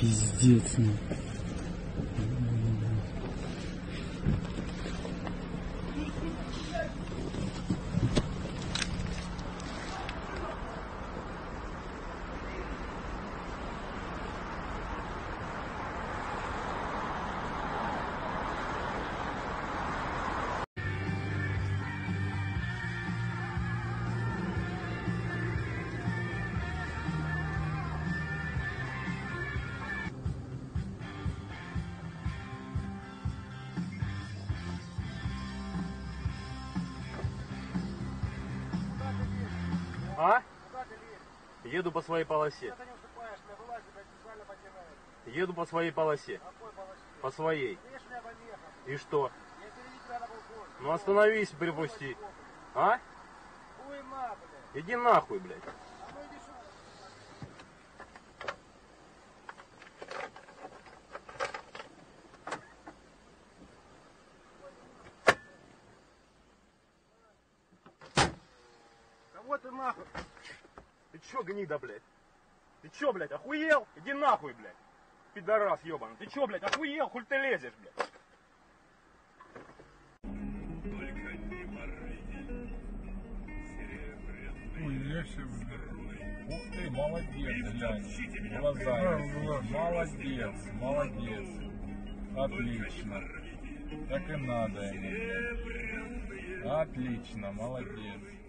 Пиздец. А? Еду по своей полосе. Еду по своей полосе. По своей. И что? Ну остановись, припусти. А? Иди нахуй, блядь. Вот ты нахуй. Ты чё, гнида, блядь? Ты чё, блядь, охуел? Иди нахуй, блядь. Пидорас, ёбан. Ты чё, блядь, охуел? Хуль ты лезешь, блядь? Только не моритель. Серебряный. Ух ты, молодец, блядь. Глаза. Молодец, молодец. Отлично. Так и надо ему. Отлично, молодец.